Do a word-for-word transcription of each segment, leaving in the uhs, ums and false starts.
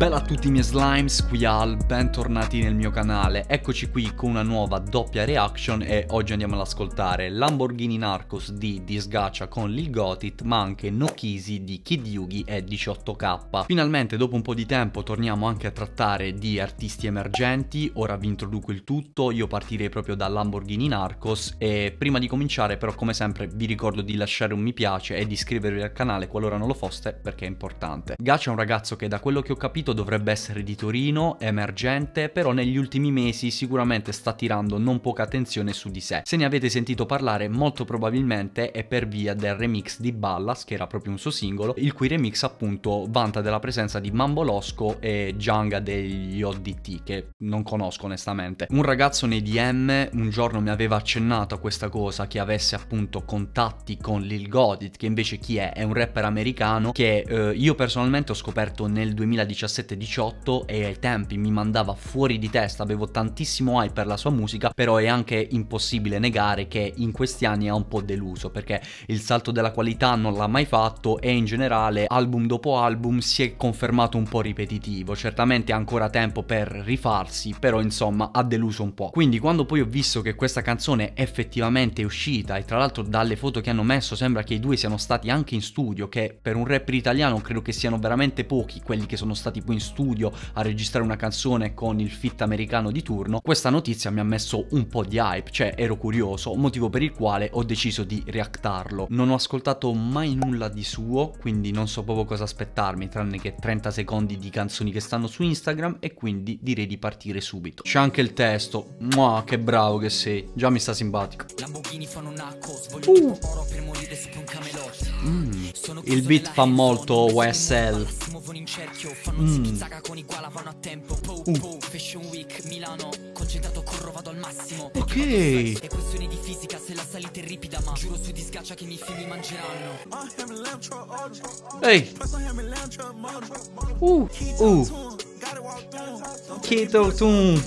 Bella a tutti i miei slimes, qui Al, bentornati nel mio canale. Eccoci qui con una nuova doppia reaction e oggi andiamo ad ascoltare Lamborghini Narcos di Diss Gacha con Lil Gotit, ma anche No Kizzy di Kid Yugi e diciotto K. Finalmente dopo un po' di tempo torniamo anche a trattare di artisti emergenti. Ora vi introduco il tutto, io partirei proprio da Lamborghini Narcos e prima di cominciare però come sempre vi ricordo di lasciare un mi piace e di iscrivervi al canale qualora non lo foste perché è importante. Gacha è un ragazzo che da quello che ho capito dovrebbe essere di Torino, emergente, però negli ultimi mesi sicuramente sta tirando non poca attenzione su di sé. Se ne avete sentito parlare molto probabilmente è per via del remix di Ballas, che era proprio un suo singolo, il cui remix appunto vanta della presenza di Mambolosco e Gianga degli O D T, che non conosco onestamente. Un ragazzo nei D M un giorno mi aveva accennato a questa cosa, che avesse appunto contatti con Lil Gotit, che invece chi è? È un rapper americano che eh, io personalmente ho scoperto nel duemiladiciassette diciotto e ai tempi mi mandava fuori di testa, avevo tantissimo hype per la sua musica, però è anche impossibile negare che in questi anni ha un po' deluso, perché il salto della qualità non l'ha mai fatto e in generale album dopo album si è confermato un po' ripetitivo. Certamente ha ancora tempo per rifarsi, però insomma ha deluso un po'. Quindi quando poi ho visto che questa canzone effettivamente è uscita, e tra l'altro dalle foto che hanno messo sembra che i due siano stati anche in studio, che per un rapper italiano credo che siano veramente pochi quelli che sono stati in studio a registrare una canzone con il feat americano di turno, questa notizia mi ha messo un po' di hype, cioè ero curioso, motivo per il quale ho deciso di reactarlo. Non ho ascoltato mai nulla di suo, quindi non so proprio cosa aspettarmi, tranne che trenta secondi di canzoni che stanno su Instagram, e quindi direi di partire subito. C'è anche il testo, ma che bravo che sei, già mi sta simpatico. Uh. Mm. Il beat fa molto O S L. Mm. Uh. Ok. Ehi. Uh. Uh. Keto Tune.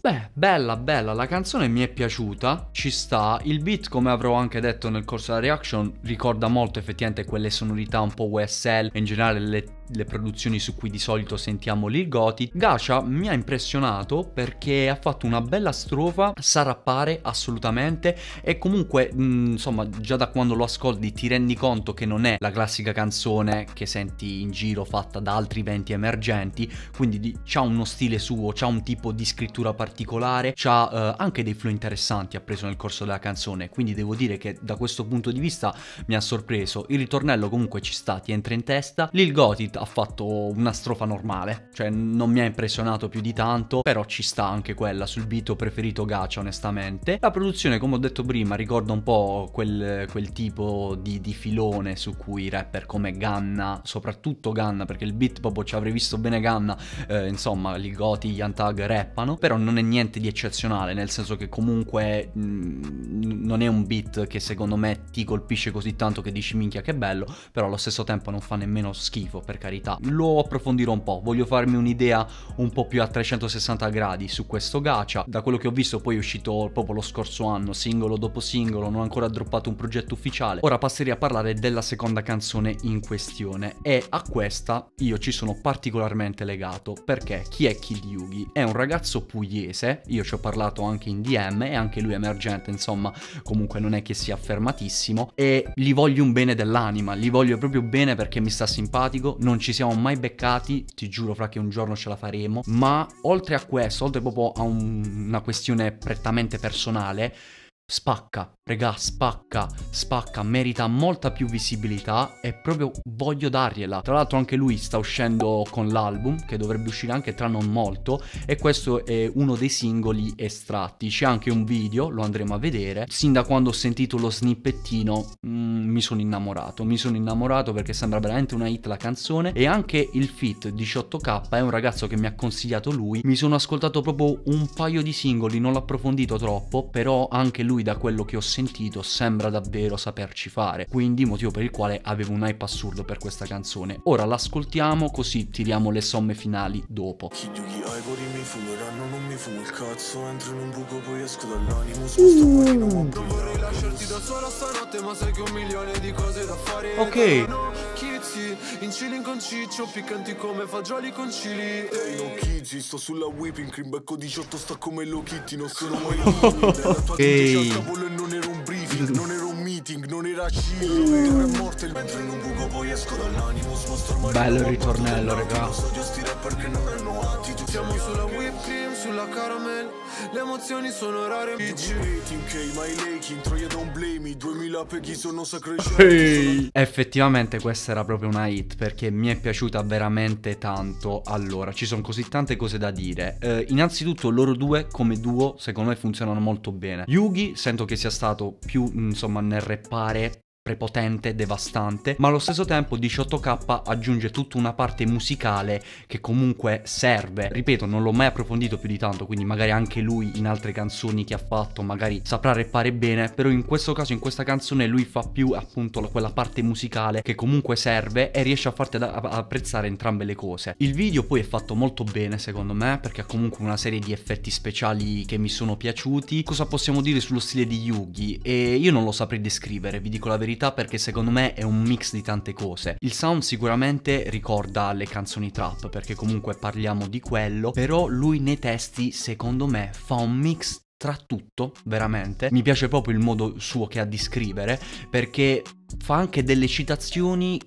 Beh, bella bella, la canzone mi è piaciuta, ci sta, il beat come avrò anche detto nel corso della reaction ricorda molto effettivamente quelle sonorità un po' U S L e in generale le le produzioni su cui di solito sentiamo Lil Gotit. Gacha mi ha impressionato perché ha fatto una bella strofa, sa rappare assolutamente e comunque mh, insomma già da quando lo ascolti ti rendi conto che non è la classica canzone che senti in giro fatta da altri venti emergenti, quindi c'ha uno stile suo, c'ha un tipo di scrittura particolare, c'ha eh, anche dei flow interessanti ha preso nel corso della canzone, quindi devo dire che da questo punto di vista mi ha sorpreso. Il ritornello comunque ci sta, ti entra in testa. Lil Gotit ha fatto una strofa normale, cioè non mi ha impressionato più di tanto, però ci sta anche quella. Sul beat ho preferito Gacha onestamente. La produzione come ho detto prima ricorda un po' quel, quel tipo di, di filone su cui rapper come Gunna, soprattutto Gunna, perché il beat proprio ci avrei visto bene Gunna, eh, insomma Lil Gotit, gli Antag rappano, però non è niente di eccezionale, nel senso che comunque mh, non è un beat che secondo me ti colpisce così tanto che dici minchia che bello, però allo stesso tempo non fa nemmeno schifo, per carità. Lo approfondirò un po', voglio farmi un'idea un po' più a trecentosessanta gradi su questo Gacha. Da quello che ho visto poi è uscito proprio lo scorso anno, singolo dopo singolo, non ha ancora droppato un progetto ufficiale. Ora passerei a parlare della seconda canzone in questione e a questa io ci sono particolarmente legato, perché chi è Kid Yugi? È un ragazzo pugliese, io ci ho parlato anche in D M e anche lui è emergente, insomma comunque non è che sia affermatissimo, e gli voglio un bene dell'anima, gli voglio proprio bene perché mi sta simpatico. Non ci siamo mai beccati, ti giuro fra che un giorno ce la faremo, ma oltre a questo, oltre proprio a un, una questione prettamente personale, spacca, regà, spacca, spacca, merita molta più visibilità e proprio voglio dargliela. Tra l'altro anche lui sta uscendo con l'album, che dovrebbe uscire anche tra non molto, e questo è uno dei singoli estratti. C'è anche un video, lo andremo a vedere. Sin da quando ho sentito lo snippettino mh, mi sono innamorato, mi sono innamorato perché sembra veramente una hit la canzone, e anche il feat diciotto K è un ragazzo che mi ha consigliato lui, mi sono ascoltato proprio un paio di singoli, non l'ho approfondito troppo, però anche lui da quello che ho sentito sembra davvero saperci fare, quindi motivo per il quale avevo un hype assurdo per questa canzone. Ora l'ascoltiamo così tiriamo le somme finali dopo. Uh. da sola stanotte, ma sai che un milione di cose da fare. Ok. No Kizzy, incili con ciccio, piccanti come fagioli con cili. Ehi no Kizzy, sto sulla whipping cream, becco diciotto, sta come Hello Kitty, non sono mai ehi. Non ero un briefing, non ero un meeting, non era scivolo, è morto il mentre in un buco poi esco dall'animus, mostro male. Bello il ritornello, raga. Siamo sulla whipped cream, sulla caramel, le emozioni sono rare. Hey. Effettivamente questa era proprio una hit, perché mi è piaciuta veramente tanto. Allora, ci sono così tante cose da dire. eh, Innanzitutto loro due come duo secondo me funzionano molto bene. Yugi sento che sia stato più insomma nel rappare, prepotente, devastante, ma allo stesso tempo diciotto K aggiunge tutta una parte musicale che comunque serve. Ripeto, non l'ho mai approfondito più di tanto, quindi magari anche lui in altre canzoni che ha fatto magari saprà rappare bene, però in questo caso, in questa canzone, lui fa più appunto quella parte musicale che comunque serve e riesce a farti ad apprezzare entrambe le cose. Il video poi è fatto molto bene secondo me, perché ha comunque una serie di effetti speciali che mi sono piaciuti. Cosa possiamo dire sullo stile di Yugi? E io non lo saprei descrivere, vi dico la verità, perché secondo me è un mix di tante cose. Il sound sicuramente ricorda le canzoni trap, perché comunque parliamo di quello, però lui nei testi secondo me fa un mix tra tutto, veramente. Mi piace proprio il modo suo che ha di scrivere, perché fa anche delle citazioni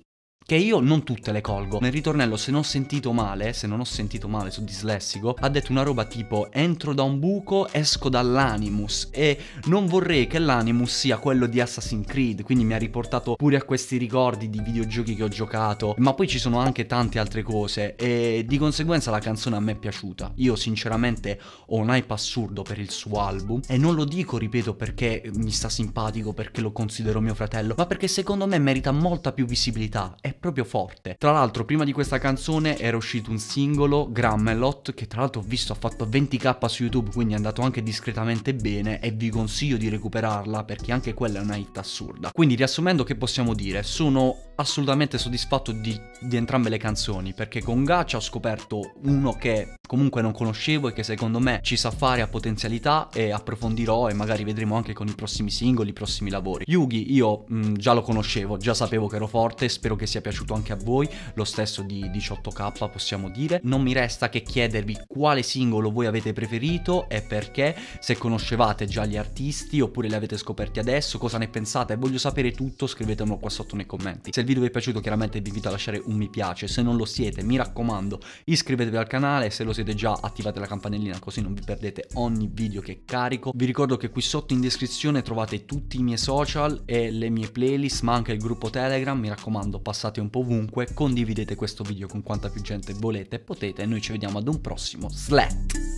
che io non tutte le colgo. Nel ritornello, se non ho sentito male, se non ho sentito male, sono dislessico, ha detto una roba tipo entro da un buco, esco dall'animus, e non vorrei che l'animus sia quello di Assassin's Creed, quindi mi ha riportato pure a questi ricordi di videogiochi che ho giocato, ma poi ci sono anche tante altre cose e di conseguenza la canzone a me è piaciuta. Io sinceramente ho un hype assurdo per il suo album e non lo dico, ripeto, perché mi sta simpatico, perché lo considero mio fratello, ma perché secondo me merita molta più visibilità. È proprio forte. Tra l'altro prima di questa canzone era uscito un singolo, Grammelot, che tra l'altro ho visto ha fatto venti K su YouTube, quindi è andato anche discretamente bene e vi consiglio di recuperarla, perché anche quella è una hit assurda. Quindi riassumendo, che possiamo dire? Sono assolutamente soddisfatto di, di entrambe le canzoni, perché con Gacha ho scoperto uno che comunque non conoscevo e che secondo me ci sa fare, a potenzialità, e approfondirò e magari vedremo anche con i prossimi singoli, i prossimi lavori. Yugi io mh, già lo conoscevo, già sapevo che ero forte, spero che sia piaciuto anche a voi, lo stesso di diciotto K possiamo dire. Non mi resta che chiedervi quale singolo voi avete preferito e perché, se conoscevate già gli artisti oppure li avete scoperti adesso, cosa ne pensate? Voglio sapere tutto, scrivetemelo qua sotto nei commenti. Se il video vi è piaciuto chiaramente vi invito a lasciare un mi piace, se non lo siete mi raccomando iscrivetevi al canale, se lo siete già attivate la campanellina così non vi perdete ogni video che carico. Vi ricordo che qui sotto in descrizione trovate tutti i miei social e le mie playlist, ma anche il gruppo Telegram. Mi raccomando, passate un po' ovunque, condividete questo video con quanta più gente volete e potete, e noi ci vediamo ad un prossimo slap.